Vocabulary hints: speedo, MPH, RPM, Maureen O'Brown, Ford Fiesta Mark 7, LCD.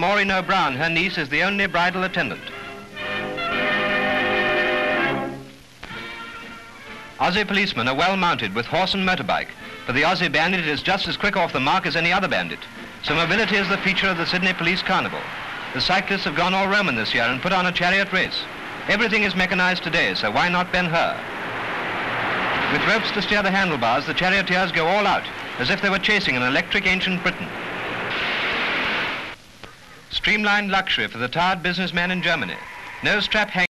Maureen O'Brown. Her niece is the only bridal attendant. Aussie policemen are well mounted with horse and motorbike. For the Aussie bandit, it is just as quick off the mark as any other bandit. So mobility is the feature of the Sydney Police Carnival. The cyclists have gone all Roman this year and put on a chariot race. Everything is mechanized today, so why not Ben-Hur? With ropes to steer the handlebars, the charioteers go all out, as if they were chasing an electric ancient Britain. Streamlined luxury for the tired businessman in Germany. No strap hanging.